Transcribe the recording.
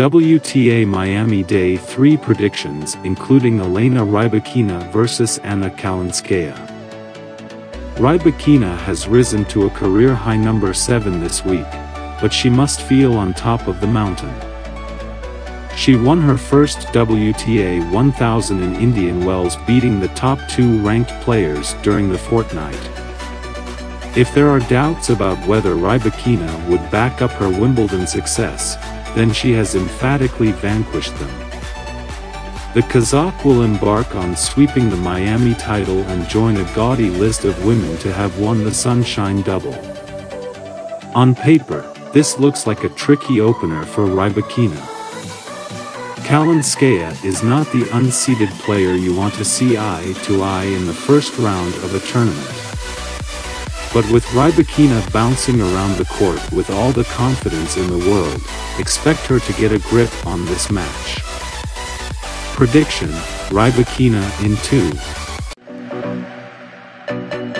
WTA Miami Day 3 predictions, including Elena Rybakina versus Anna Kalinskaya. Rybakina has risen to a career-high number 7 this week, but she must feel on top of the mountain. She won her first WTA 1000 in Indian Wells, beating the top 2 ranked players during the fortnight. If there are doubts about whether Rybakina would back up her Wimbledon success, then she has emphatically vanquished them. The Kazakh will embark on sweeping the Miami title and join a gaudy list of women to have won the Sunshine Double. On paper, this looks like a tricky opener for Rybakina. Kalinskaya is not the unseeded player you want to see eye-to-eye in the first round of a tournament. But with Rybakina bouncing around the court with all the confidence in the world, expect her to get a grip on this match. Prediction: Rybakina in 2.